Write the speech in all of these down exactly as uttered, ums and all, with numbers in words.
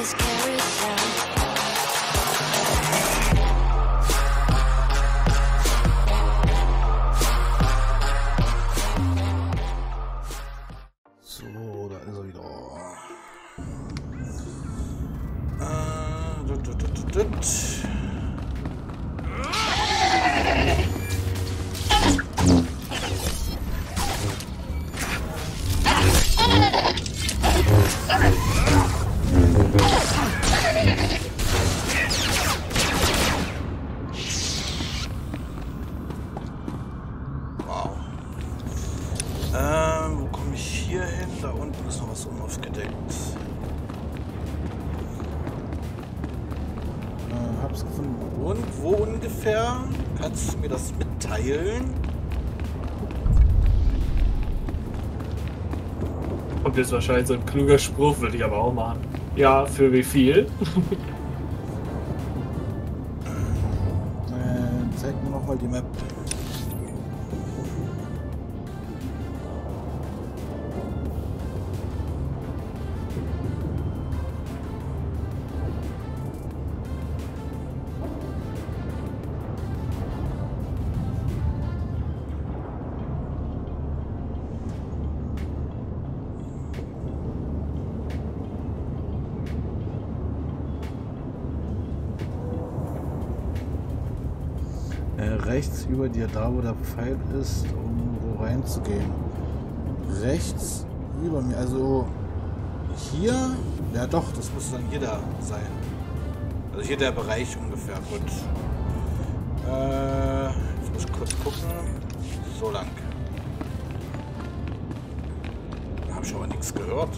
So, da ist er wieder. Äh, dut, dut, dut, dut. Kannst du mir das mitteilen? Kommt jetzt wahrscheinlich so ein kluger Spruch, würde ich aber auch machen. Ja, für wie viel? äh, zeig mir nochmal die Map. Rechts über dir, da wo der Pfeil ist, um reinzugehen. Rechts über mir, also hier, ja doch, das muss dann hier da sein. Also hier der Bereich ungefähr, gut. Äh, jetzt muss ich kurz gucken. So lang. Da habe ich aber nichts gehört.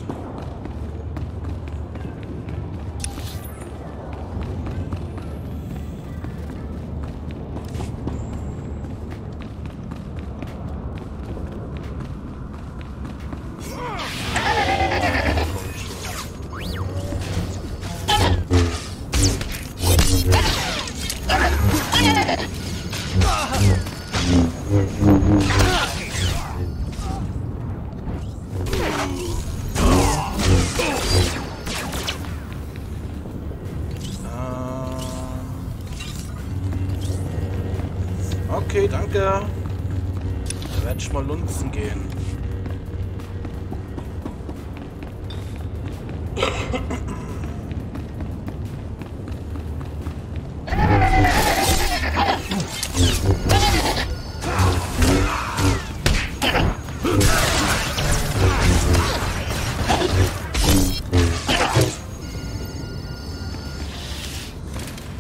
Okay, danke. Da werde ich mal lunzen gehen.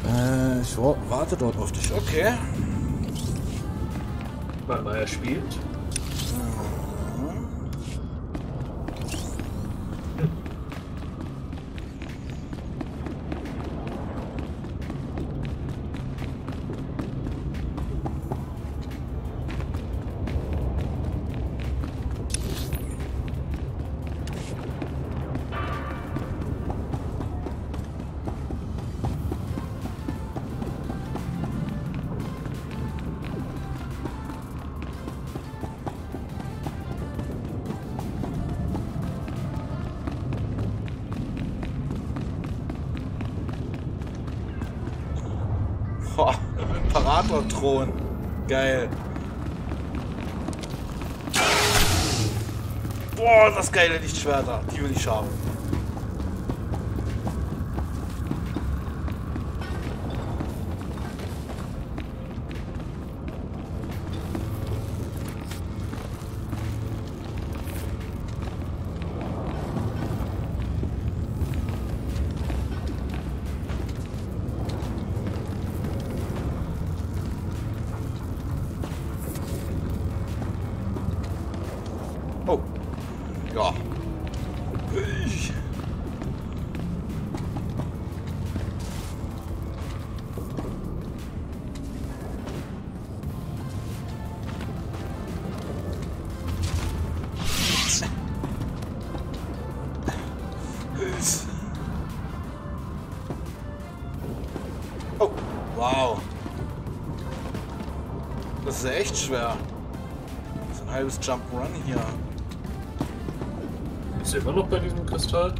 Äh, ich warte dort auf dich. Okay. Weil er spielt. Imperator-Thron. Geil. Boah, das geile Lichtschwerter. Die will ich haben. Ja. Ich. Oh, wow. Das ist ja echt schwer. Das ist ein halbes Jump-Run hier. Ist er immer noch bei diesem Kristall?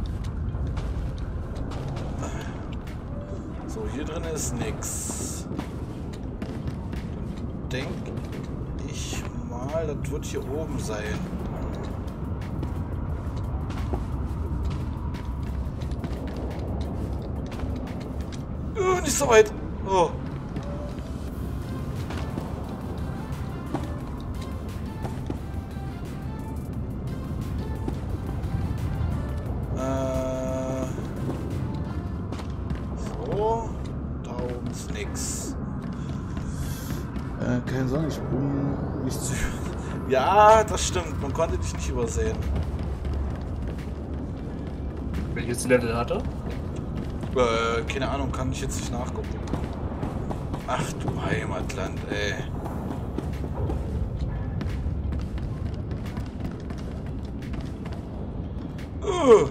Hier drin ist nichts. Dann denke ich mal, das wird hier oben sein. Uh, nicht so weit. Oh. Ja, das stimmt. Man konnte dich nicht übersehen. Welches Level hat er? Äh, keine Ahnung. Kann ich jetzt nicht nachgucken. Ach du Heimatland, ey. Uh.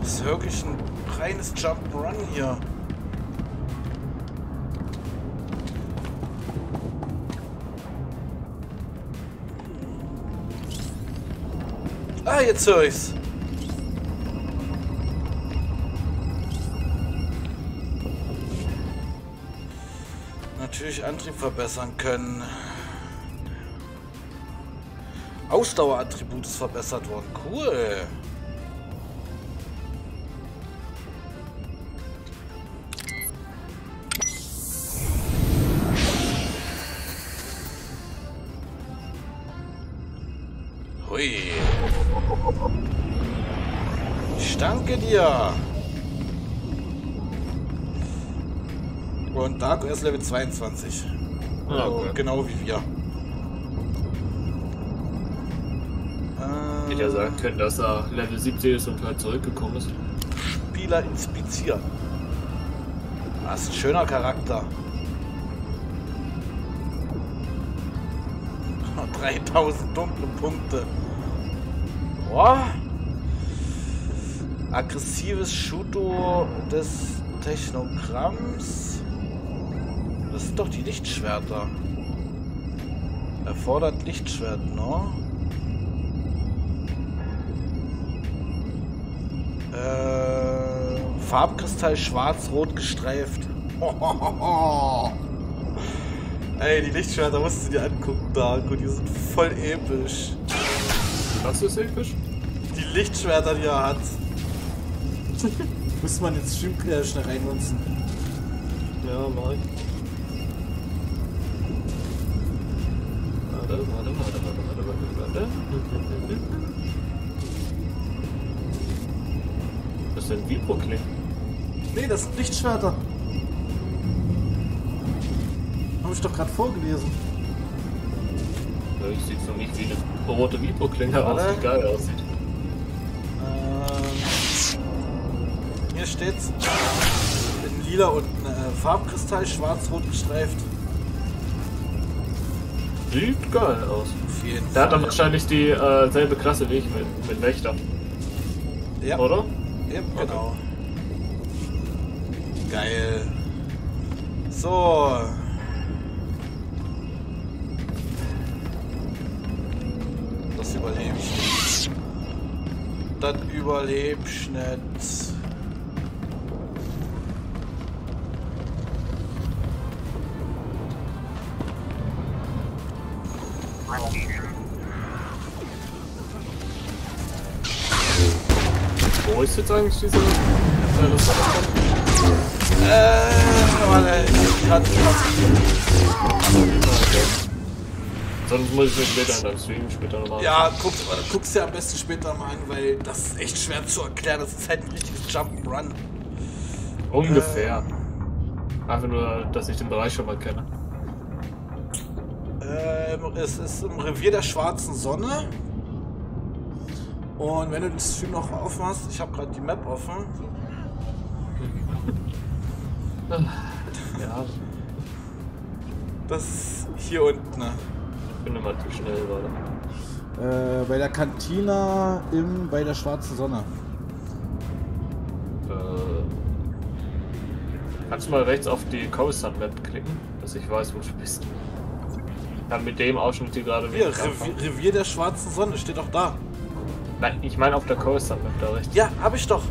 Was höre ich denn? Reines Jump'n'Run hier. Ah, jetzt höre ich's. Natürlich Antrieb verbessern können. Ausdauerattribut ist verbessert worden. Cool. Ich danke dir. Und Darko ist Level zweiundzwanzig. Ja, okay. Genau wie wir. Hätte ja sagen können, dass er Level siebzig ist und halt zurückgekommen ist. Spieler inspizieren. Das ist ein schöner Charakter. dreitausend dunkle Punkte. Boah. Aggressives Shooto des Technogramms. Das sind doch die Lichtschwerter. Erfordert Lichtschwert, ne? Äh, Farbkristall schwarz-rot gestreift. Hohohoho. Ey, die Lichtschwerter musst du dir angucken, Darko. Die sind voll episch. Was ist episch? Die Lichtschwerter, die er hat. Muss man jetzt Stream äh, schnell reinnutzen. Ja, mal. Warte, warte, warte, warte, warte, warte. Das ist ein Vibro-Kling. Nee, das sind Lichtschwerter. Hab ich doch gerade vorgelesen. Ich sehe für mich wie eine rote Vibro-Klinge aus, die geil aussieht. Hier steht's in lila und äh, Farbkristall schwarz-rot gestreift. Sieht geil aus. Auf jeden Fall. Der hat dann wahrscheinlich die äh, selbe Klasse wie ich mit, mit Wächter. Ja. Oder? Eben, okay. Genau. Geil. So. Das überlebe ich nicht. Das überlebe ich nicht. Wo ist jetzt eigentlich diese... Äh, Mann, ey, ich kann nicht. Sonst muss ich mir später in deinem Stream später nochmal... Ja, guck, guck's dir ja am besten später mal an, weil das ist echt schwer zu erklären. Das ist halt ein richtiges Jump'n'Run. Ungefähr. Ähm, Einfach nur, dass ich den Bereich schon mal kenne. Es ist im Revier der schwarzen Sonne. Und wenn du den Stream noch aufmachst, ich habe gerade die Map offen. Ja. Das ist hier unten. Ich bin immer zu schnell gerade. Äh, bei der Kantina im bei der schwarzen Sonne. Äh, kannst du mal rechts auf die Coruscant Map klicken, dass ich weiß, wo du bist. Dann mit dem Ausschnitt hier gerade wieder. Revier der schwarzen Sonne steht doch da. Nein, ich meine auf der Coast Summit, glaube ich. Ja, habe ich doch.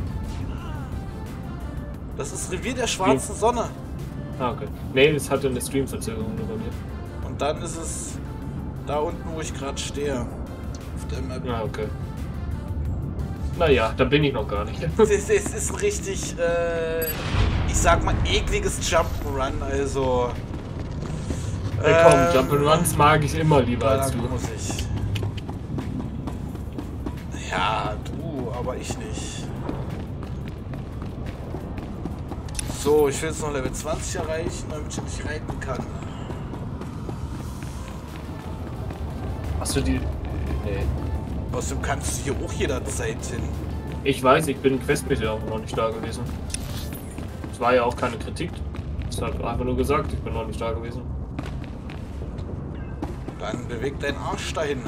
Das ist Revier der schwarzen Wie? Sonne. Ah, okay. Nee, das hatte eine Streamverzögerung nur bei mir. Und dann ist es da unten, wo ich gerade stehe. Auf der Map. Ah, okay. Naja, da bin ich noch gar nicht. Es ist, es ist ein richtig, äh, ich sag mal, ekliges Jump'n'Run, also... Hey, komm, ähm, Jump'n'Runs mag ich immer lieber als du. Muss ich. Ja, du, aber ich nicht. So, ich will jetzt noch Level zwanzig erreichen, damit ich mich reiten kann. Hast du die... Nee. Außerdem kannst du hier auch jederzeit hin. Ich weiß, ich bin questmäßig auch noch nicht da gewesen. Es war ja auch keine Kritik. Es hat einfach nur gesagt, ich bin noch nicht da gewesen. Dann beweg deinen Arsch dahin.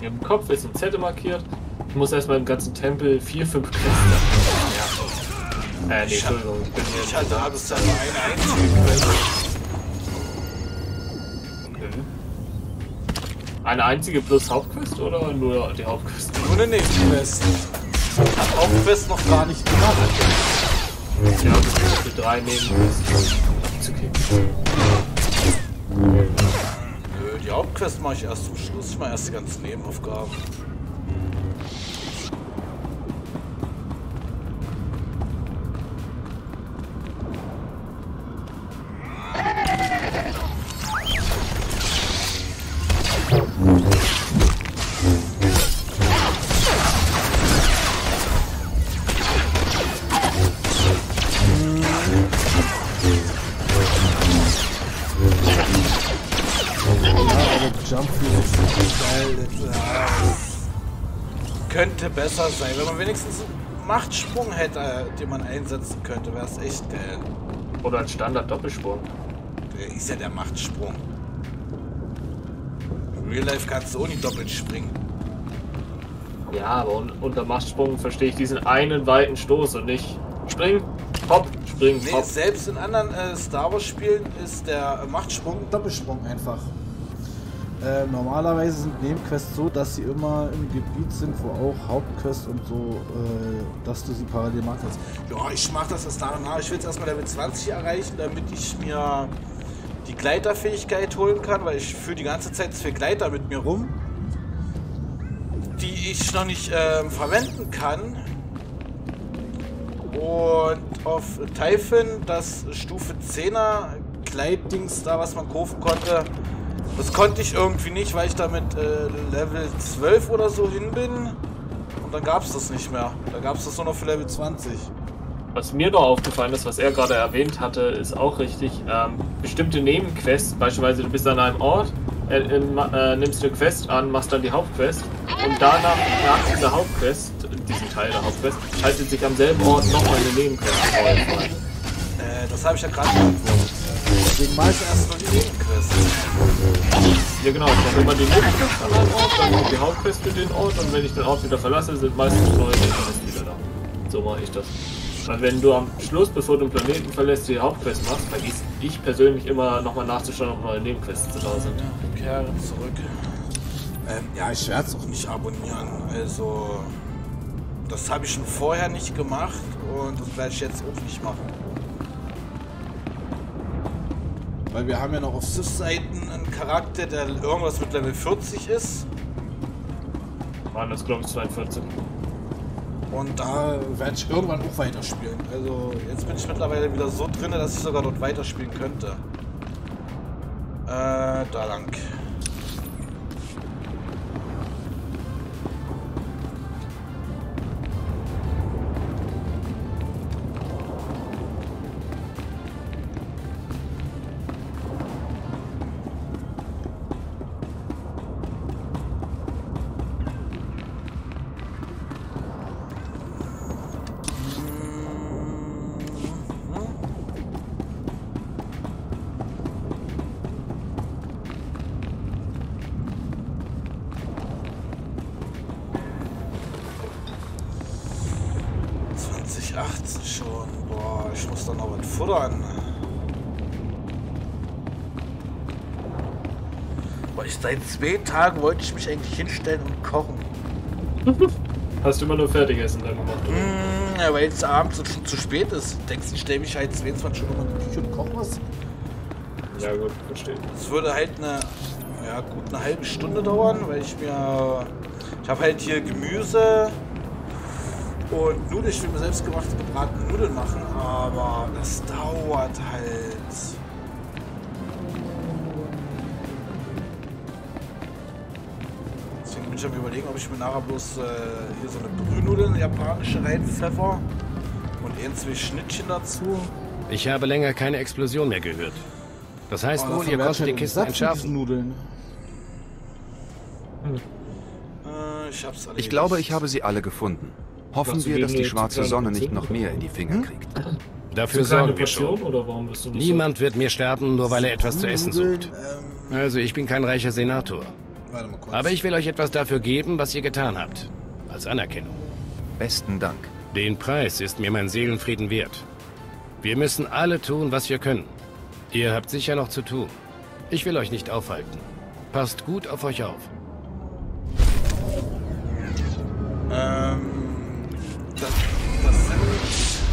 Im Kopf ist ein Z markiert. Ich muss erstmal im ganzen Tempel vier, fünf Quests machen. Ja. Äh, nee, Entschuldigung. Ich bin hier. Ich hatte abends dann nur eine einzige Quest. Eine einzige plus Hauptquest oder nur die Hauptquest? Nur eine Nebenquest. Hab Hauptquest noch gar nicht gemacht. Ja, für drei Nebenquests abzukicken. Nö, die Hauptquest mache ich erst zum Schluss. Ich mache erst die ganzen Nebenaufgaben. Könnte besser sein, wenn man wenigstens einen Machtsprung hätte, den man einsetzen könnte, wäre es echt geil. Oder ein Standard-Doppelsprung. Der ist ja der Machtsprung. In Real Life kannst du auch nicht doppelt springen. Ja, aber un unter Machtsprung verstehe ich diesen einen weiten Stoß und nicht springen, hopp, springen, nee, hopp. Selbst in anderen äh, Star Wars Spielen ist der äh, Machtsprung ein Doppelsprung einfach. Äh, normalerweise sind Nebenquests so, dass sie immer im Gebiet sind, wo auch Hauptquests und so, äh, dass du sie parallel machen kannst. Ja, ich mach das erst nach und nach. Ich will jetzt erstmal Level zwanzig erreichen, damit ich mir die Gleiterfähigkeit holen kann, weil ich führe die ganze Zeit zwei Gleiter mit mir rum, die ich noch nicht äh, verwenden kann. Und auf Typhon, das Stufe zehner Gleitdings da, was man kaufen konnte, das konnte ich irgendwie nicht, weil ich damit äh, Level zwölf oder so hin bin. Und dann gab es das nicht mehr. Da gab es das nur noch für Level zwanzig. Was mir noch aufgefallen ist, was er gerade erwähnt hatte, ist auch richtig. Ähm, bestimmte Nebenquests, beispielsweise du bist an einem Ort, äh, in, äh, nimmst eine Quest an, machst dann die Hauptquest. Und danach, nach dieser Hauptquest, diesen Teil der Hauptquest, schaltet sich am selben Ort nochmal eine Nebenquest auf. Äh, das habe ich ja gerade beantwortet. Den meisten erst noch die Nebenquest. Ja genau, dann nimmt man die Nebenquest an einem Ort, dann nimmt die Hauptquest für den Ort und wenn ich den Ort wieder verlasse, sind meistens neue Nebenquests wieder da. So mache ich das. Weil wenn du am Schluss, bevor du den Planeten verlässt, die Hauptquest machst, vergiss ich persönlich immer nochmal nachzuschauen, ob neue Nebenquests da sind. Kerl, zurück. Ähm, ja, ich werde es auch nicht abonnieren, also... Das habe ich schon vorher nicht gemacht und das werde ich jetzt auch nicht machen. Weil wir haben ja noch auf Sith-Seiten einen Charakter, der irgendwas mit Level vierzig ist. Mann, das glaube ich zweiundvierzig. Und da werde ich irgendwann auch weiterspielen. Also jetzt bin ich mittlerweile wieder so drin, dass ich sogar dort weiterspielen könnte. Äh, da lang. achtzehn schon. Boah, ich muss da noch was futtern. Boah, ich, seit zwei Tagen wollte ich mich eigentlich hinstellen und kochen. Hast du immer nur Fertigessen dann gemacht? Mm, ja, weil jetzt abends schon zu spät ist. Denkst du, ich stelle mich halt zweiundzwanzig Stunden in die Küche und koche was? Ja gut, verstehe. Das würde halt eine, ja, gut eine halbe Stunde dauern, weil ich mir... Ich habe halt hier Gemüse und Nudeln. Ich will mir selbstgemachte gebratene Nudeln machen, aber das dauert halt. Deswegen bin ich am Überlegen, ob ich mir nachher bloß äh, hier so eine Brühnudeln, japanische Reinpfeffer und ein, zwei Schnittchen dazu. Ich habe länger keine Explosion mehr gehört. Das heißt wohl, oh, ihr kostet die Kiste entschärfen. Nudeln. Hm. Äh, ich, hab's ich glaube, ich habe sie alle gefunden. Hoffen wir, dass die schwarze Sonne nicht noch mehr in die Finger kriegt. Dafür sorgen wir schon. Oder warum bist du nicht Niemand so? Wird mir sterben, nur weil er etwas zu essen sucht. Also ich bin kein reicher Senator. Warte mal kurz. Aber ich will euch etwas dafür geben, was ihr getan habt. Als Anerkennung. Besten Dank. Den Preis ist mir mein Seelenfrieden wert. Wir müssen alle tun, was wir können. Ihr habt sicher noch zu tun. Ich will euch nicht aufhalten. Passt gut auf euch auf. Ähm, das, das sind...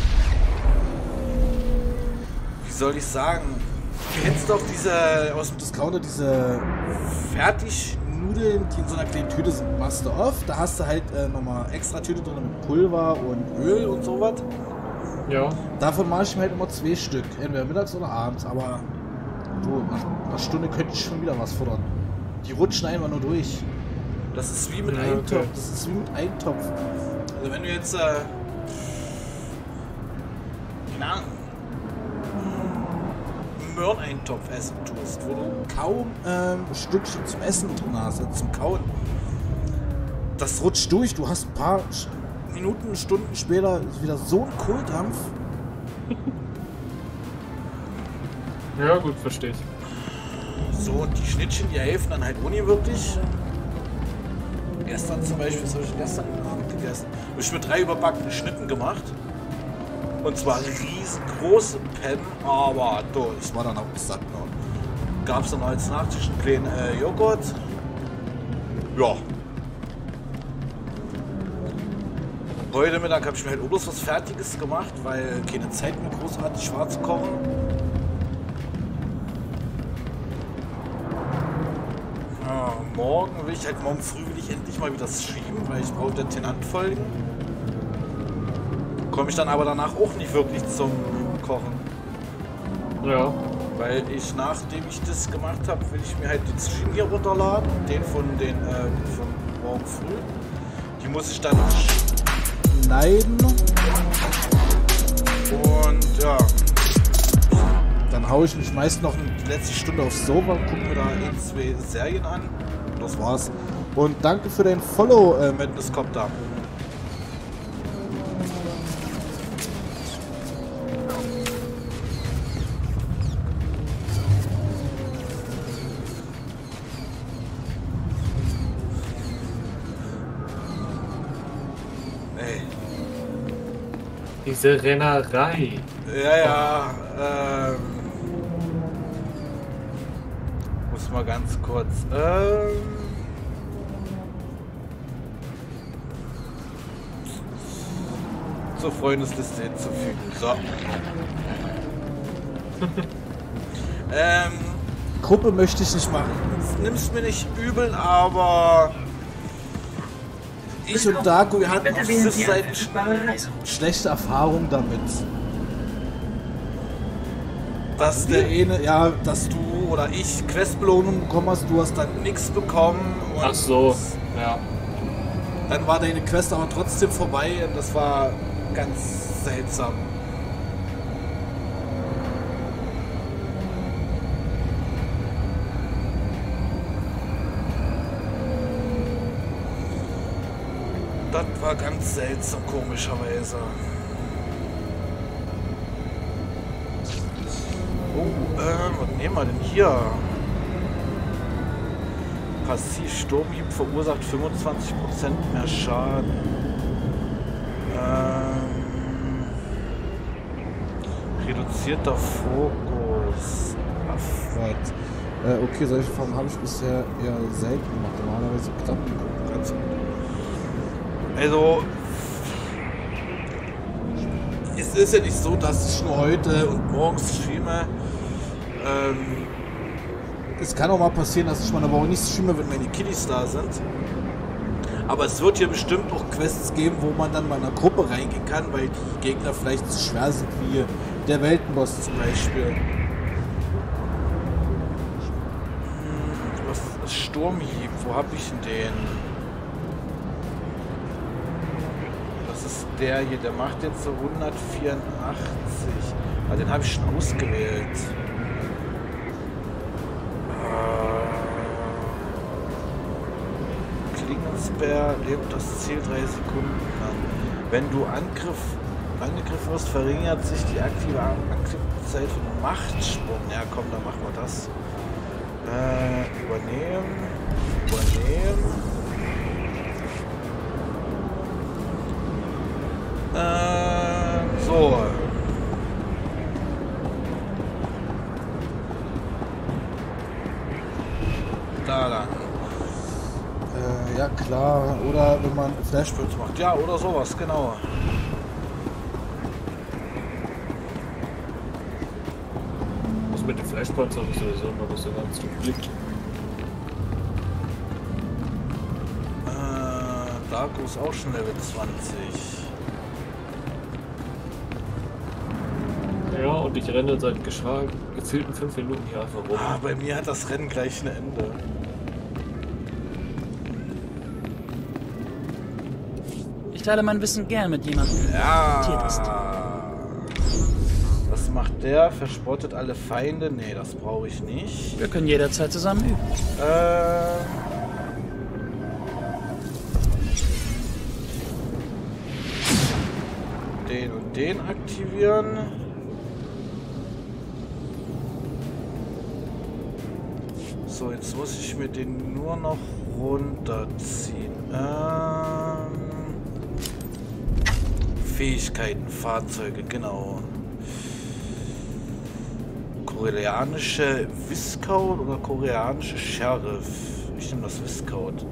Wie soll ich sagen? Du kennst doch diese, aus dem Discounter, diese Fertignudeln, die in so einer kleinen Tüte sind. Machst du oft. Da hast du halt äh, nochmal extra Tüte drin mit Pulver und Öl und sowas. Ja. Davon mache ich mir halt immer zwei Stück, entweder mittags oder abends, aber du, nach einer Stunde könnte ich schon wieder was futtern. Die rutschen einfach nur durch. Das ist wie mit ja, Eintopf, okay. Das ist wie mit Eintopf. Also wenn du jetzt, äh, keine Ahnung, einen Möhreneintopf essen tust, wo du kaum ähm, Stückchen zum Essen drin hast, also zum Kauen, das rutscht durch, du hast ein paar... Minuten, Stunden später ist wieder so ein Kohldampf. Ja gut, verstehe ich. So, und die Schnittchen, die helfen dann halt ohne wirklich. Gestern zum Beispiel, das habe ich gestern Abend gegessen. Habe ich mir drei überbackene Schnitten gemacht. Und zwar riesengroße Pennen, aber doch, ich war dann auch satt noch. Gab es dann als Nachtisch einen kleinen äh, Joghurt. Ja. Heute Mittag habe ich mir halt bloß was Fertiges gemacht, weil keine Zeit mehr großartig schwarz kochen. Ja, morgen will ich halt morgen früh will ich endlich mal wieder streamen, weil ich brauche der Tenant-Folgen. Komme ich dann aber danach auch nicht wirklich zum Kochen. Ja. Weil ich, nachdem ich das gemacht habe, will ich mir halt den Stream hier runterladen, den von den äh, von morgen früh. Die muss ich dann schneiden. Und ja. Dann haue ich mich meist noch die letzte Stunde aufs Sofa und gucke mir da ein, zwei Serien an. Und das war's. Und danke für den Follow, äh, Madness Copter. Diese Rennerei. Ja, ja. Ähm, muss mal ganz kurz. Ähm, zur Freundesliste hinzufügen. So. ähm, Gruppe möchte ich nicht machen. Nimm's mir nicht übel, aber. Ich und Darko, wir hatten auf Sith-Seiten schlechte Erfahrungen damit. Dass der eine, ja, dass du oder ich Questbelohnung bekommen hast, du hast dann nichts bekommen. Und ach so, ja. Dann war deine Quest aber trotzdem vorbei und das war ganz seltsam. Das war ganz seltsam, komischerweise. Oh, äh, was nehmen wir denn hier? Passiv Sturmhieb verursacht fünfundzwanzig Prozent mehr Schaden. Ähm, reduzierter Fokus. Ach, Äh, okay, solche Formen habe ich bisher eher selten gemacht. Normalerweise klappt die Kuchen ganz gut. Also, es ist ja nicht so, dass ich nur heute und morgens streame. Ähm, es kann auch mal passieren, dass ich mal eine Woche nicht streame, wenn meine Kiddies da sind. Aber es wird hier bestimmt auch Quests geben, wo man dann mal in einer Gruppe reingehen kann, weil die Gegner vielleicht so schwer sind wie der Weltenboss zum Beispiel. Was ist Sturmhieb? Wo habe ich denn den? Das ist der hier, der macht jetzt so hundertvierundachtzig. Ah, den habe ich schon ausgewählt. Klingensperr lebt das Ziel drei Sekunden an. Wenn du Angriff, Angriff wirst, verringert sich die aktive Aktivzeit von Machtsprung. Ja komm, dann machen wir das. Äh, übernehmen. Übernehmen. Äh, so. Da lang. Ja klar, oder wenn man Flashbulls macht. Ja, oder sowas, genau. Was mit den Flashbulls habe ich sowieso noch so ganz gut Blick. Äh, Darko ist auch schon Level zwanzig. Ja, und ich renne seit geschlagen gezielten fünf Minuten hier einfach rum. Ah, bei mir hat das Rennen gleich ein Ende. Ich teile mein Wissen gern mit jemandem, der ja. ist. Was macht der? Verspottet alle Feinde? Nee, das brauche ich nicht. Wir können jederzeit zusammen üben. Äh, den und den aktivieren. So, jetzt muss ich mir den nur noch runterziehen. Ähm... Fähigkeiten, Fahrzeuge, genau. Koreanische Viscount oder koreanische Sheriff? Ich nehme das Viscount.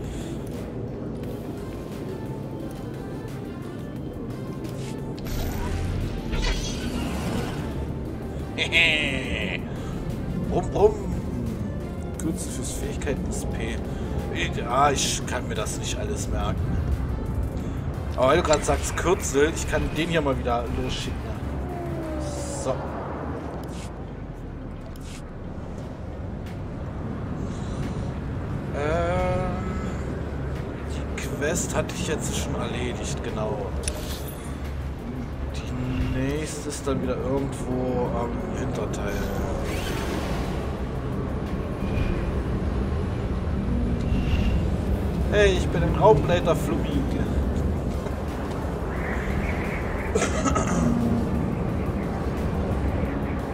Hehe! Brumm, brumm! Kürze fürs Fähigkeiten S P. Ja, ich kann mir das nicht alles merken. Aber weil du gerade sagst Kürzel, ich kann den hier mal wieder losschicken. So. Ähm, die Quest hatte ich jetzt schon erledigt, genau. Die nächste ist dann wieder irgendwo am Hinterteil. Hey, ich bin ein Raumleiter Flummi.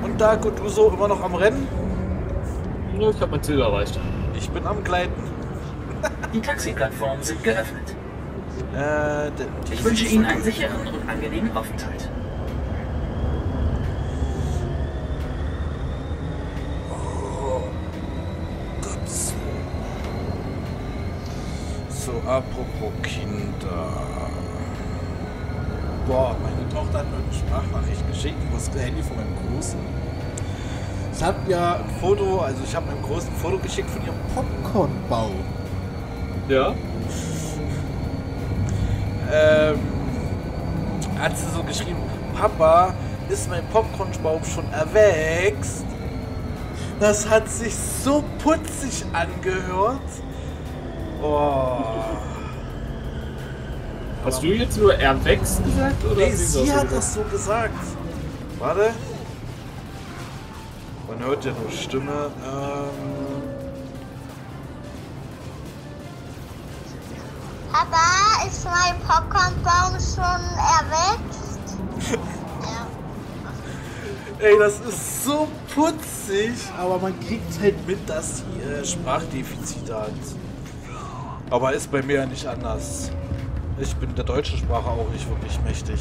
Und Darko, du so immer noch am Rennen? Ja, ich habe mein Ziel erreicht. Ich bin am Gleiten. Die Taxiplattformen sind geöffnet. Äh, ich wünsche Ihnen einen sicheren und angenehmen Aufenthalt. Oh Gott. So, apropos Kinder. Boah, meine Tochter hat mir eine Sprachnachricht geschickt, das Handy von meinem Großen. Ich habe ja ein Foto, also ich habe meinem Großen ein Foto geschickt von ihrem Popcornbau. Ja. Ähm, hat sie so geschrieben, Papa, ist mein Popcornbaum schon erwächst? Das hat sich so putzig angehört. Oh. Hast du jetzt nur erwächst gesagt? Nee, sie hat das so gesagt. Warte. Man hört ja nur Stimme. Ähm. Papa, ist mein Popcornbaum schon erwächst? Ja. Ey, das ist so putzig. Aber man kriegt halt mit, dass sie äh, Sprachdefizite hat. Aber ist bei mir ja nicht anders. Ich bin der deutschen Sprache auch nicht wirklich mächtig.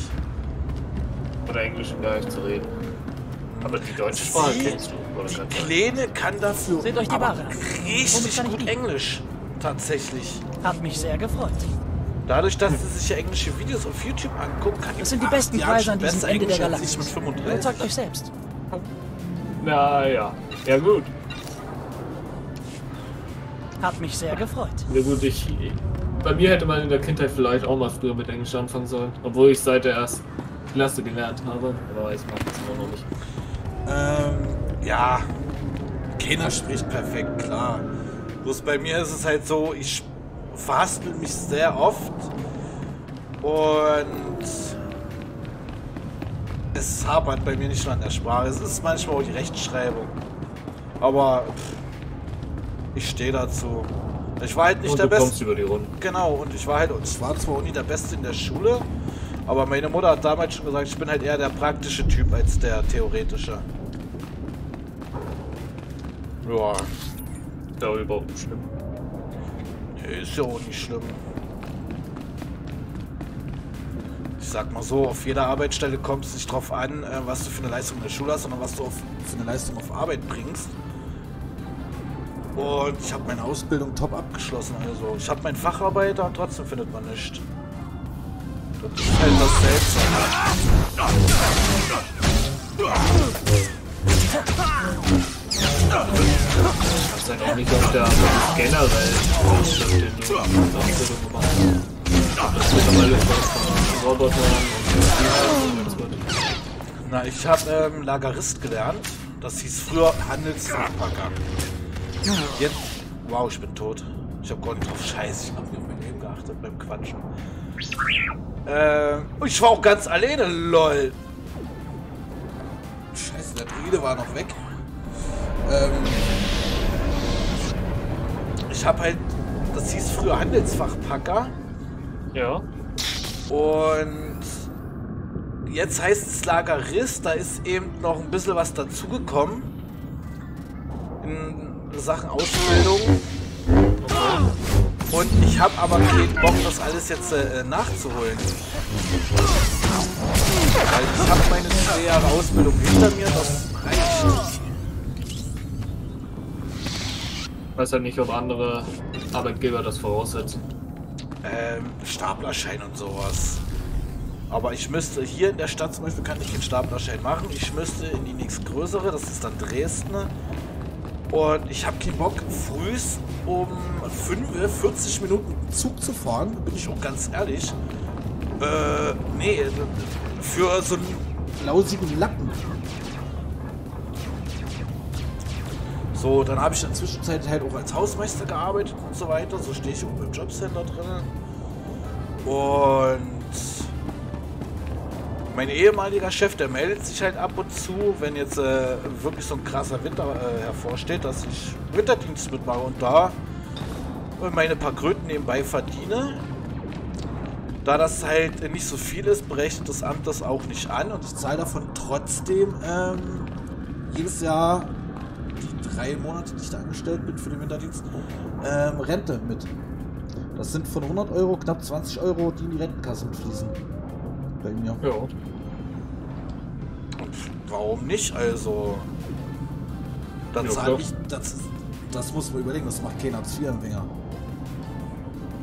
Oder Englisch gleich zu reden. Aber die deutsche Sprache sie, kennst du, oder? Die Kleine kann dafür Seht euch die Ware richtig kann gut Englisch, tatsächlich. Hat mich sehr gefreut. Dadurch, dass sie sich ja englische Videos auf YouTube angucken, kann das ich sind die besten Preise an diesem Ende der Galaxie. Überzeugt euch selbst. Na ja, ja gut. Hat mich sehr gefreut. Na gut, ich... Bei mir hätte man in der Kindheit vielleicht auch mal früher mit Englisch anfangen sollen. Obwohl ich seit der ersten Klasse gelernt habe. Aber ich mag das immer noch nicht. Ähm, ja. Keiner spricht perfekt, klar. Bloß bei mir ist es halt so, ich verhaspel mich sehr oft. Und... es hapert bei mir nicht nur an der Sprache. Es ist manchmal auch die Rechtschreibung. Aber... Pff, ich stehe dazu. Ich war halt nicht und der Beste. Du kommst über die Runden. Genau, und ich war halt, ich war zwar auch nie der Beste in der Schule, aber meine Mutter hat damals schon gesagt, ich bin halt eher der praktische Typ als der theoretische. Ja. Ist ja überhaupt nicht schlimm. Nee, ist ja auch nicht schlimm. Ich sag mal so, auf jeder Arbeitsstelle kommt es nicht drauf an, was du für eine Leistung in der Schule hast, sondern was du auf, für eine Leistung auf Arbeit bringst. Und ich habe meine Ausbildung top abgeschlossen, also ich habe meinen Facharbeiter und trotzdem findet man nichts. Das ist halt das Seltsame. Ich hab's halt auch nicht auf der generell Ausbildung gemacht. Das wird aber jetzt was von Robotern und na, ich habe ähm, Lagerist gelernt. Das hieß früher Handelsverpacker. Jetzt. Wow, ich bin tot. Ich hab gar nicht drauf Scheiße. Ich hab nicht auf mein Leben geachtet beim Quatschen. Ähm. Ich war auch ganz alleine, lol. Scheiße, der Bride war noch weg. Ähm. Ich hab halt. Das hieß früher Handelsfachpacker. Ja. Und. Jetzt heißt es Lagerist. Da ist eben noch ein bisschen was dazugekommen. In Sachen Ausbildung. Und ich habe aber keinen Bock, das alles jetzt äh, nachzuholen. Weil ich habe meine zwei Jahre Ausbildung hinter mir, das reicht. Ich weiß halt nicht, ob andere Arbeitgeber das voraussetzen. Ähm, Staplerschein und sowas. Aber ich müsste hier in der Stadt zum Beispiel, kann ich den Staplerschein machen. Ich müsste in die nächstgrößere, das ist dann Dresden. Und ich habe keinen Bock, frühs um fünf, vierzig Minuten Zug zu fahren, bin ich auch ganz ehrlich. Äh, nee, für so einen lausigen Lappen. So, dann habe ich in der Zwischenzeit halt auch als Hausmeister gearbeitet und so weiter. So stehe ich auch im Jobcenter drin. Und... mein ehemaliger Chef, der meldet sich halt ab und zu, wenn jetzt äh, wirklich so ein krasser Winter äh, hervorsteht, dass ich Winterdienst mitmache und da meine paar Kröten nebenbei verdiene. Da das halt nicht so viel ist, berechnet das Amt das auch nicht an und ich zahle davon trotzdem ähm, jedes Jahr die drei Monate, die ich da angestellt bin für den Winterdienst, ähm, Rente mit. Das sind von hundert Euro knapp zwanzig Euro, die in die Rentenkasse fließen. Bei mir. Ja. Und warum nicht? Also. Dann zahle ich. Das, das muss man überlegen, das macht keiner ab vier im Winger.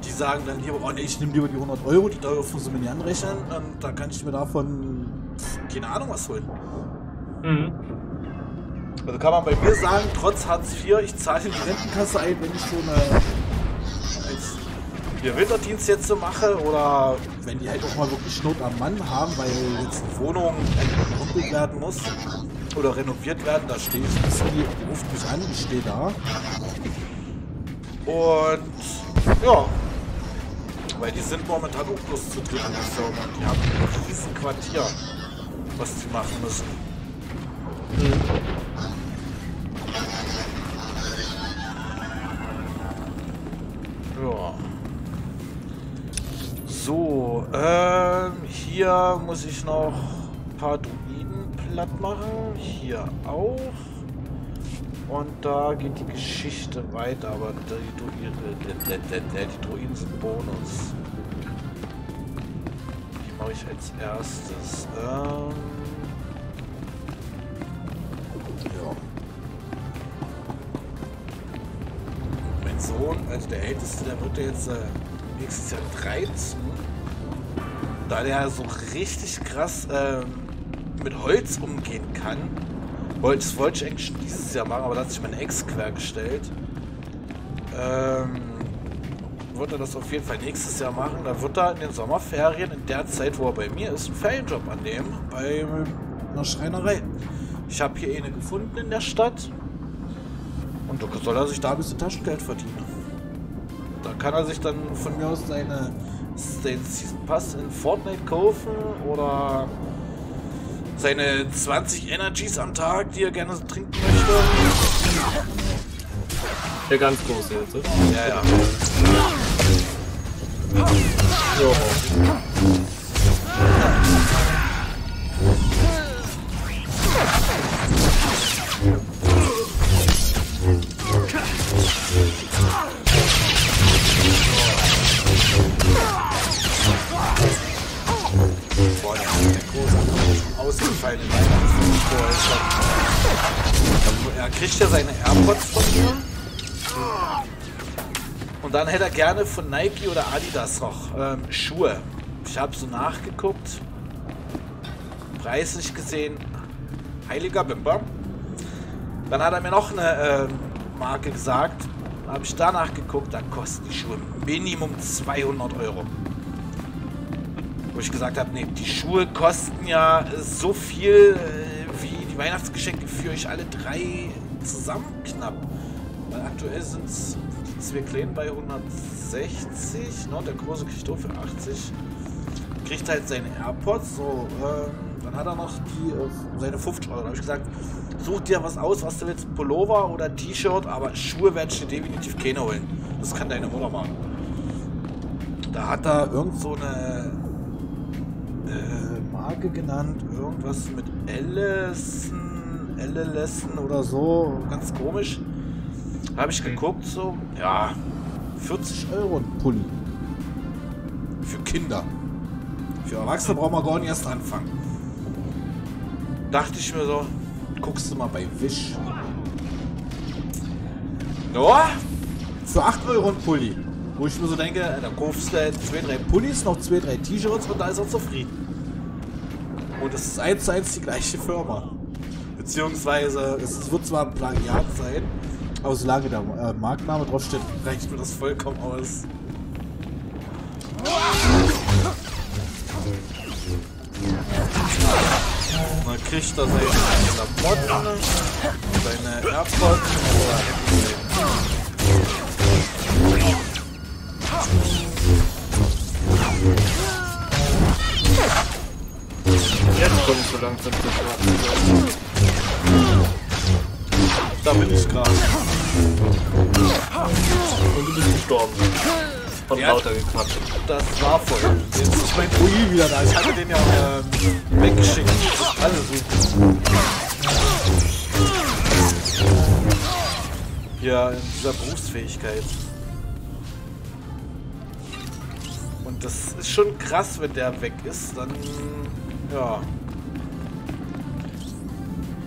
Die sagen dann lieber, oh ne, ich nehme lieber die hundert Euro, die Euro muss ich mir nicht anrechnen, und da kann ich mir davon keine Ahnung was holen. Mhm. Also kann man bei mir sagen, trotz Hartz vier, ich zahle in die Rentenkasse ein, wenn ich so eine. Der Winterdienst jetzt so mache oder wenn die halt auch mal wirklich Not am Mann haben, weil jetzt eine Wohnung renoviert werden muss oder renoviert werden, da stehe ich ein bisschen, die ruft mich an, ich stehe da. Und ja, weil die sind momentan auch bloß zu dritt in der Firma und die haben ein riesen Quartier, was sie machen müssen. Ja. So, ähm, hier muss ich noch ein paar Druiden platt machen, hier auch. Und da geht die Geschichte weiter, aber die Druiden, die, die, die Druiden sind Bonus. Die mache ich als erstes. Ähm, mein Sohn, also der Älteste, der wird jetzt äh, nächstes Jahr dreizehn. Da der so richtig krass äh, mit Holz umgehen kann, wollte ich wollte ich eigentlich dieses Jahr machen, aber da hat sich mein Ex quergestellt. Ähm, wird er das auf jeden Fall nächstes Jahr machen. Da wird er in den Sommerferien, in der Zeit, wo er bei mir ist, einen Ferienjob annehmen bei einer Schreinerei. Ich habe hier eine gefunden in der Stadt und da soll er sich da ein bisschen Taschengeld verdienen. Da kann er sich dann von mir aus seine, seinen Season Pass in Fortnite kaufen oder seine zwanzig Energies am Tag, die er gerne trinken möchte. Der ganz große jetzt, oder? Ja, ja. So. Boah, der große ausgefallene Weihnachtsmann. Er kriegt ja seine AirPods von mir. Und dann hätte er gerne von Nike oder Adidas noch ähm, Schuhe. Ich habe so nachgeguckt, Preis nicht gesehen, heiliger Bimber. Dann hat er mir noch eine ähm, Marke gesagt, habe ich danach geguckt, dann kosten die Schuhe Minimum zweihundert Euro. Wo ich gesagt habe, nee, die Schuhe kosten ja so viel äh, wie die Weihnachtsgeschenke für euch alle drei zusammen knapp. Weil aktuell sind es die zwei Kleinen bei hundertsechzig, ne? Der große kriegt auch für achtzig. Kriegt halt seine AirPods, so, ähm, dann hat er noch die, äh, seine fünfzig Euro. Da habe ich gesagt, such dir was aus, was du willst, Pullover oder T-Shirt, aber Schuhe werde ich dir definitiv keine holen. Das kann deine Mutter machen. Da hat er irgend so eine äh, Marke genannt, irgendwas mit Ellison, Ellison oder so, ganz komisch. Habe ich geguckt, so, ja, vierzig Euro ein Pulli. Für Kinder. Für Erwachsene brauchen wir gar nicht erst anfangen. Dachte ich mir so, guckst du mal bei Wish. No? Für acht Euro ein Pulli. Wo ich mir so denke, da kaufst du zwei, drei Pullis, noch zwei, drei T-Shirts und da ist er zufrieden. Und das ist eins zu eins die gleiche Firma. Beziehungsweise, es wird zwar ein Plagiat sein, aber solange der äh, Markenname draufsteht, reicht mir das vollkommen aus. Man kriegt da seine Klamotten, seine AirPods oder jetzt kommt so langsam zu Da bin ich gerade. Und du bist gestorben. Von ja, lauter gequatscht. Das war voll. Jetzt ist mein Ui wieder da. Ich hatte den ja ähm, weggeschickt. Alle suchen. Ja, in dieser Berufsfähigkeit. Und das ist schon krass, wenn der weg ist. Dann. Ja.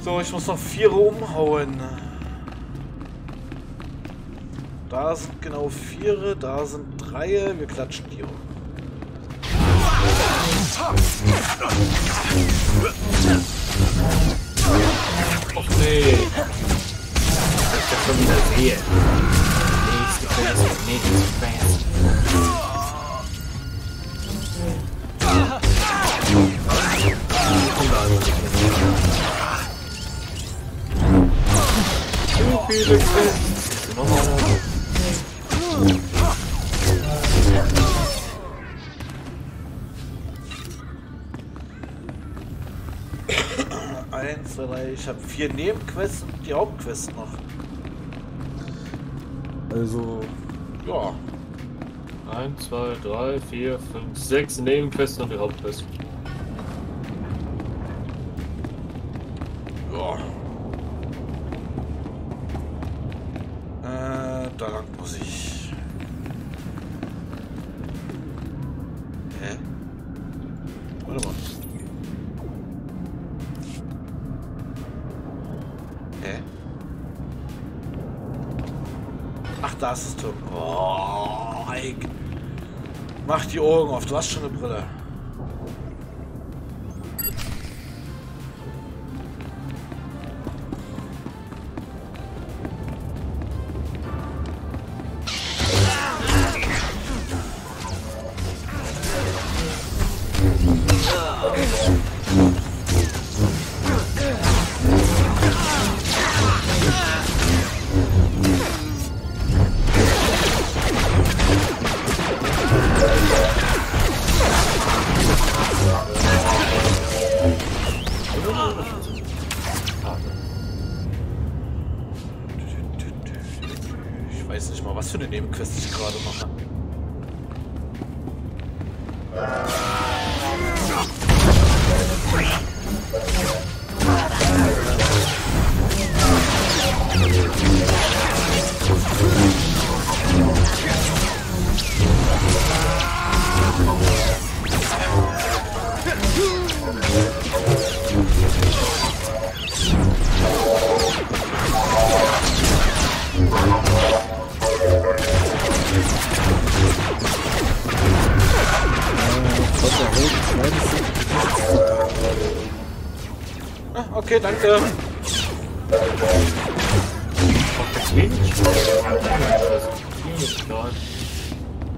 So, ich muss noch vier umhauen. Da sind genau vier, da sind drei. Wir klatschen die um. Och nee. Das ist ja schon wieder Wehe. Nächste Fresse, nächste Fresse. Viele Kisten. Eins, zwei, drei. Ich habe vier Nebenquests und die Hauptquest noch. Also, ja. Eins, zwei, drei, vier, fünf, sechs Nebenquests und die Hauptquest. Da lang muss ich. Hä? Warte mal. Hä? Ach, da ist das Tor. Oh, Ike. Mach die Augen auf, du hast schon eine Brille. Nebenquest, die ich gerade mache. Okay, danke.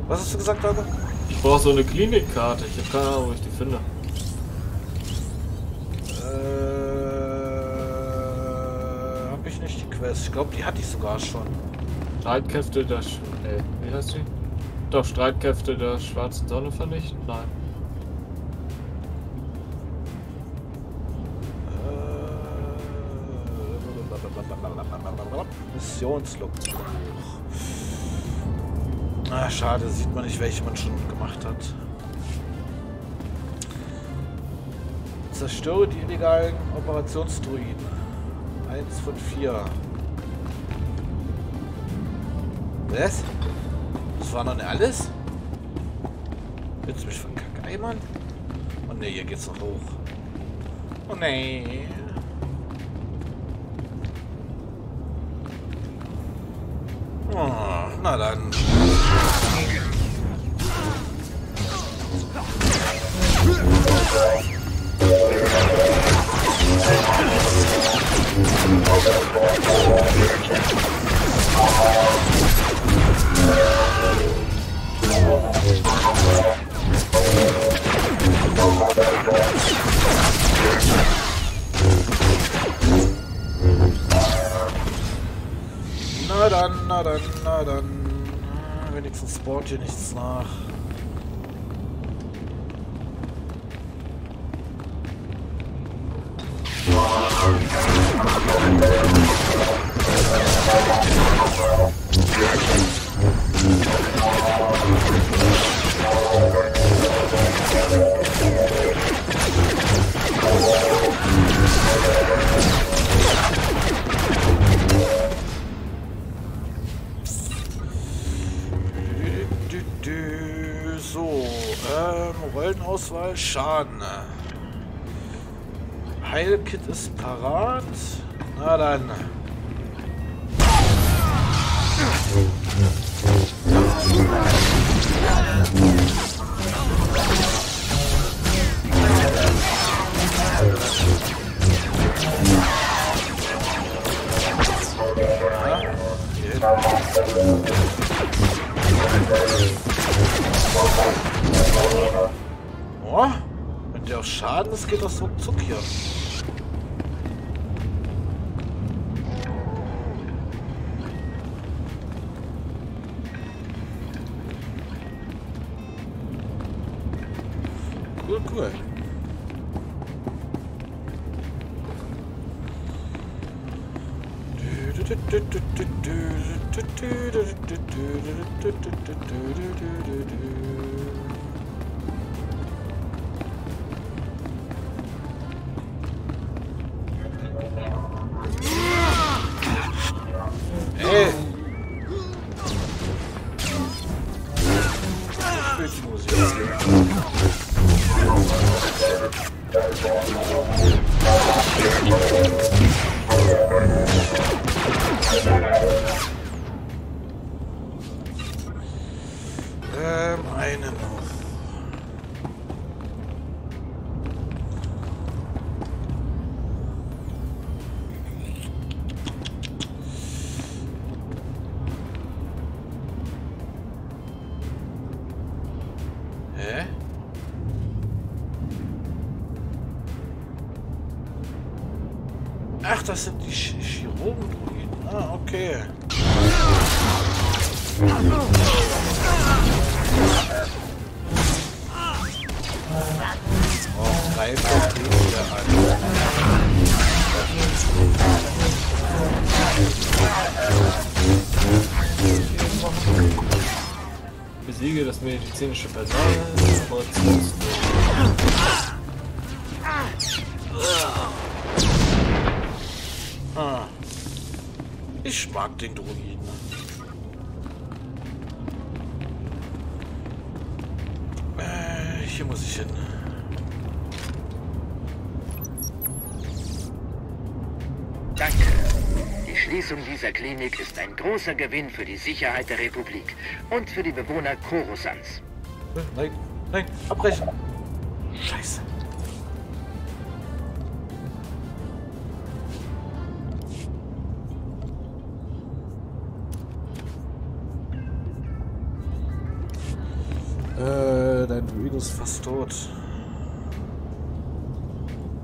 Was hast du gesagt, Alter? Ich brauche so eine Klinikkarte. Ich habe keine Ahnung, wo ich die finde. Äh, hab ich nicht die Quest. Ich glaube, die hatte ich sogar schon. Streitkräfte der Sch... Nee, wie heißt die? Doch, Streitkräfte der schwarzen Sonne vernichten? Nein. Missionslook. Ah, schade, sieht man nicht, welche man schon gemacht hat. Zerstöre die illegalen Operationsdruiden. Eins von vier. Was? Das war noch nicht alles? Willst du mich von Kackeimern? Oh ne, hier geht's noch hoch. Oh ne. Oh, na dann. Na dann, na dann, na dann. Wenigstens spawnt hier nichts nach. Rollenauswahl, Schaden. Heilkit ist parat. Na dann. Oh, wenn der auf Schaden ist, geht das ruckzuck hier. Cool, cool. Ähm, eine noch. Ach, das sind die Chirurgen-Druiden. Ah, okay. Oh, greif doch den wieder an. Besiege das medizinische Personal. Ah. Ich mag den Druiden. Äh, hier muss ich hin. Danke. Die Schließung dieser Klinik ist ein großer Gewinn für die Sicherheit der Republik und für die Bewohner Coruscants. Nein, nein, abbrechen. Scheiße. Dein Druide ist fast tot.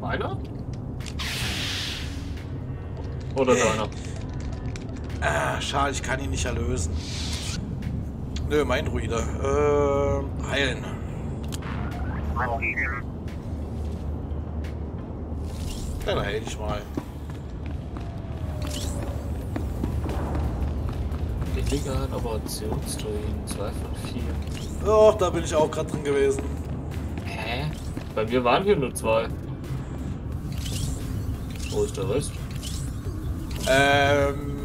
Meiner? Oder hey. Deiner? Ah, schade, ich kann ihn nicht erlösen. Nö, mein Druide. Äh, heilen. Dann heil ich mal. Die Liga hat Operationsdruiden zwei von vier. Doch, da bin ich auch gerade drin gewesen. Hä? Bei mir waren hier nur zwei. Wo ist der Rest? Ähm,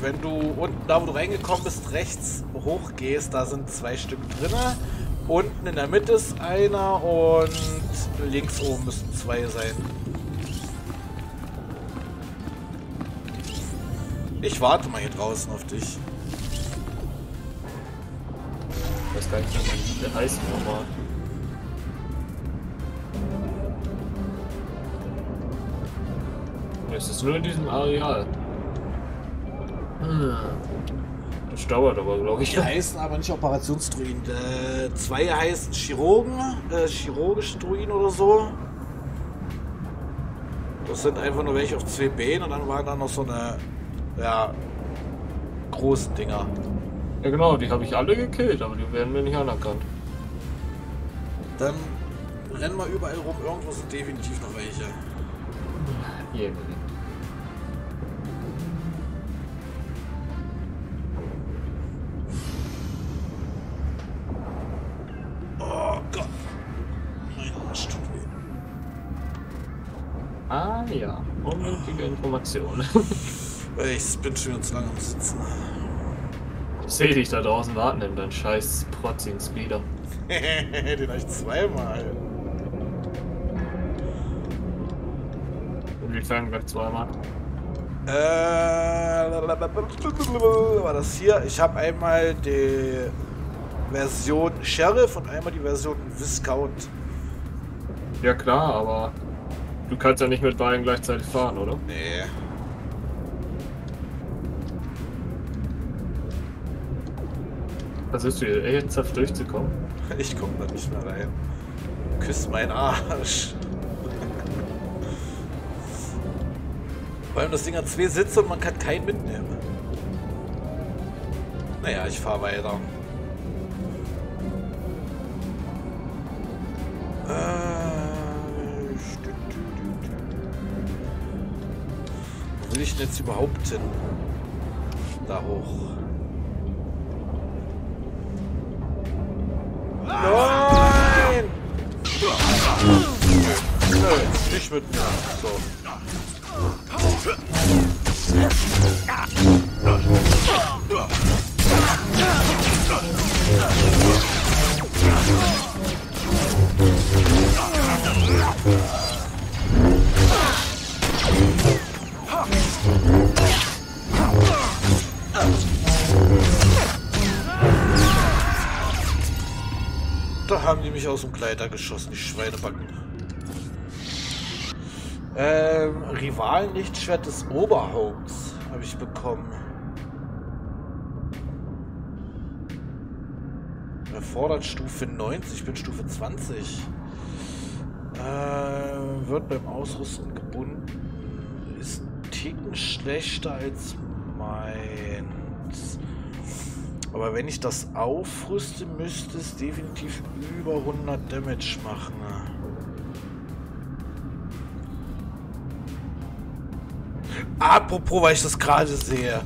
wenn du unten da, wo du reingekommen bist, rechts hoch gehst, da sind zwei Stück drin. Unten in der Mitte ist einer und links oben müssen zwei sein. Ich warte mal hier draußen auf dich. Ich weiß gar nicht, wie der heißt nochmal. Es ist nur in diesem Areal. Hm. Das dauert aber, glaube ich. Die heißen aber nicht Operationsdruiden. Äh, zwei heißen Chirurgen, äh, chirurgische Druiden oder so. Das sind einfach nur welche auf zwei Beinen und dann waren da noch so eine, ja, großen Dinger. Ja genau, die habe ich alle gekillt, aber die werden mir nicht anerkannt. Dann rennen wir überall rum, irgendwo sind definitiv noch welche. Hier. Oh Gott. Mein Arsch tut weh. Ah ja, unnötige Information. Ich bin schon ganz lange am Sitzen. Ich seh dich da draußen warten, nimm deinen scheiß protzigen Speeder. Den hab ich zweimal. Inwiefern gleich zweimal? Äh. War das hier? Ich habe einmal die Version Sheriff und einmal die Version Viscount. Ja, klar, aber du kannst ja nicht mit beiden gleichzeitig fahren, oder? Nee. Versuchst du hier ernsthaft durchzukommen? Ich komme da nicht mehr rein. Küss meinen Arsch. Vor allem das Ding hat zwei Sitze und man kann keinen mitnehmen. Naja, ich fahre weiter. Äh, Wo will ich denn jetzt überhaupt hin? Da hoch. Nein! Nö, nicht mit mir. So. haben die mich aus dem Kleider geschossen, die Schweinebacken. Ähm, Rivalenlichtschwert des Oberhaupts habe ich bekommen. Erfordert Stufe neunzig, ich bin Stufe zwanzig. Äh, wird beim Ausrüsten gebunden. Ist ein Ticken schlechter als meins. Aber wenn ich das aufrüste, müsste es definitiv über hundert Damage machen. Apropos, weil ich das gerade sehe.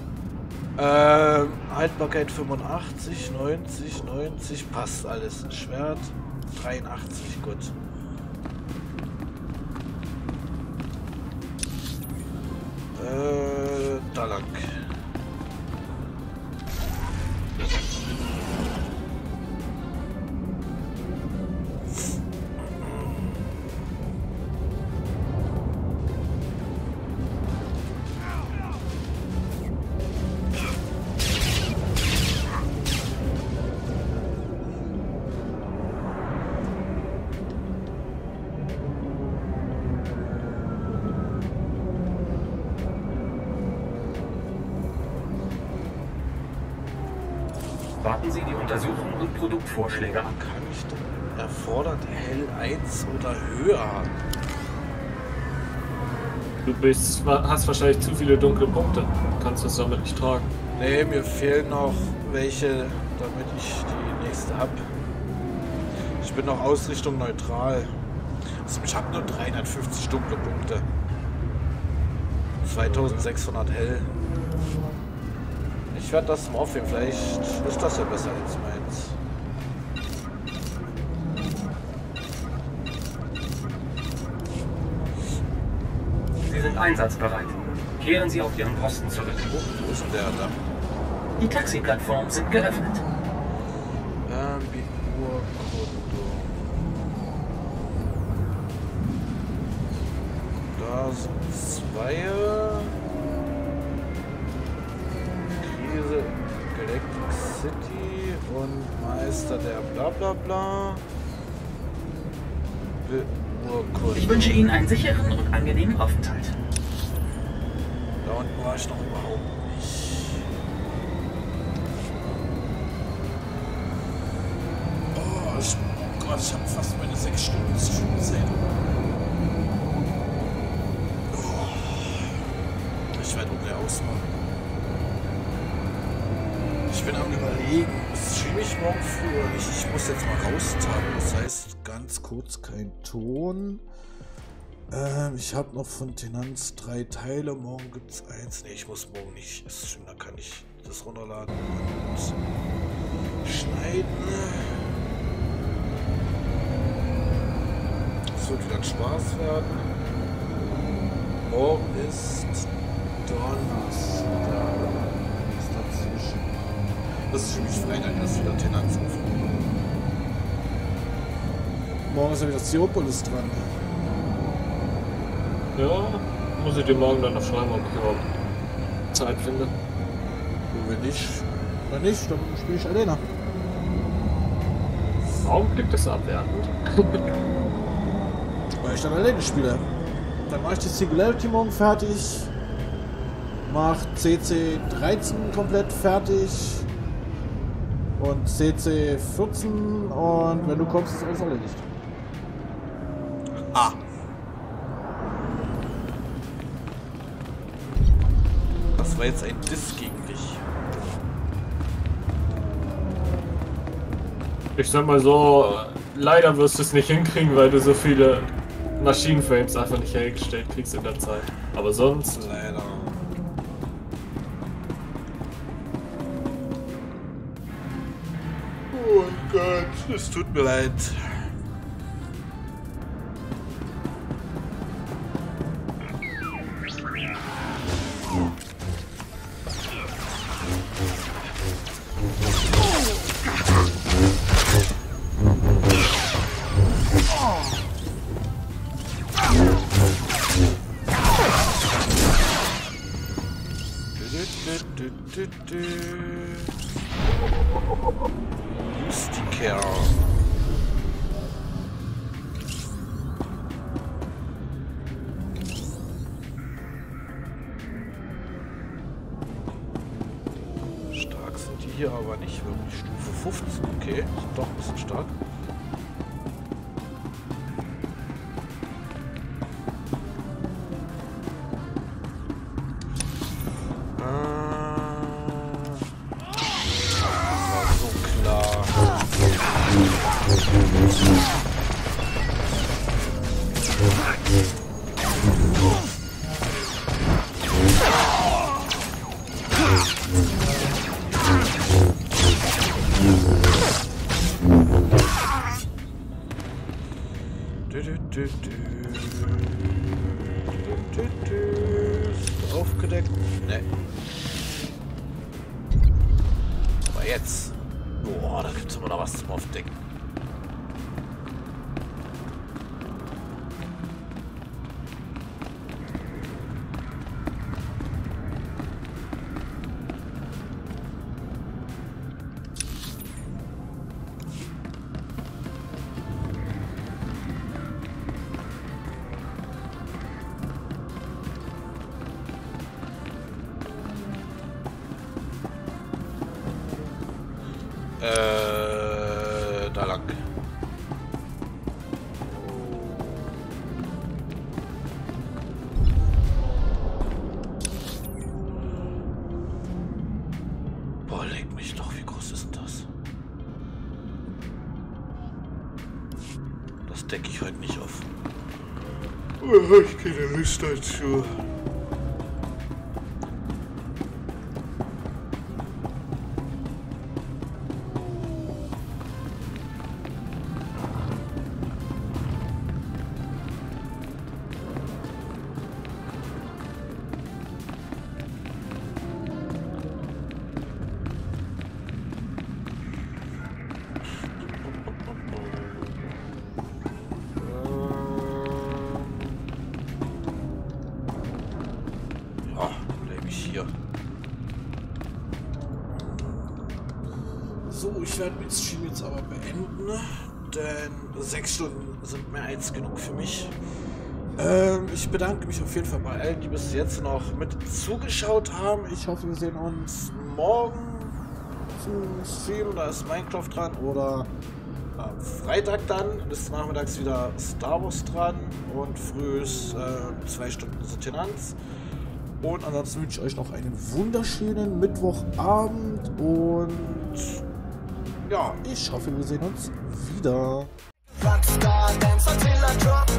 Ähm, Haltbarkeit fünfundachtzig, neunzig, neunzig, passt alles. Schwert dreiundachtzig, gut. Äh, da lang. Warten Sie die Untersuchung und Produktvorschläge an. Kann ich denn erfordert L eins oder höher haben? Du bist, hast wahrscheinlich zu viele dunkle Punkte. Kannst das damit nicht tragen. Nee, mir fehlen noch welche, damit ich die nächste habe. Ich bin noch Ausrichtung neutral. Also ich habe nur dreihundertfünfzig dunkle Punkte. zweitausendsechshundert hell. Ich werde das mal aufheben, vielleicht ist das ja besser als meins. Sie sind einsatzbereit. Kehren Sie auf Ihren Posten zurück. Oh, wo ist denn der da? Die Taxiplattformen sind geöffnet. Ähm, die Urkunde. Da sind zwei. Galactic City und Meister der Blablabla. Ich wünsche Ihnen einen sicheren und angenehmen Aufenthalt. Da unten war ich noch überhaupt nicht. Oh, ich, Gott, ich habe fast meine sechs Stunden schon gesehen. Oh, ich werde ungefähr ausmachen. Ich bin am Überlegen, streame ich morgen früh oder nicht? Ich muss jetzt mal raustappen. Das heißt, ganz kurz kein Ton. Ähm, ich habe noch von Tenanz drei Teile. Morgen gibt es eins. Ne, ich muss morgen nicht streamen. Da kann ich das runterladen und schneiden. Es wird wieder ein Spaß werden. Morgen ist Donnerstag. Das ist für mich Freitag, erst wieder Tenanz auf. Morgen ist ja wieder Theopolis dran. Ja, muss ich dir morgen dann noch schreiben, ob ich überhaupt Zeit finde. Und wenn nicht, wenn nicht, dann spiele ich alleine. Warum klingt das abwertend? Weil ich dann alleine spiele. Dann mache ich die Singularity morgen fertig. Mach C C dreizehn komplett fertig. Und C C vierzehn und wenn du kommst, ist alles erledigt. Ah. Das war jetzt ein Diss gegen dich. Ich sag mal so, leider wirst du es nicht hinkriegen, weil du so viele Maschinenframes einfach nicht hergestellt kriegst in der Zeit. Aber sonst... Leider. Es tut mir leid. Use the care. die hier aber nicht wirklich. Stufe fünfzehn, okay, doch ein bisschen stark. Äh, da lang. Boah, leg mich doch, wie groß ist denn das? Das decke ich heute nicht auf. Ich gehe der Lust dazu. Sechs Stunden sind mehr als genug für mich. Ähm, ich bedanke mich auf jeden Fall bei allen, die bis jetzt noch mit zugeschaut haben. Ich hoffe, wir sehen uns morgen zum Stream. Da ist Minecraft dran. Oder am Freitag dann. Bis nachmittags wieder Star Wars dran. Und früh ist äh, zwei Stunden Sentinanz. Und ansonsten wünsche ich euch noch einen wunderschönen Mittwochabend. Und ja, ich hoffe, wir sehen uns wieder. Rockstar, Dancer, Till I drop.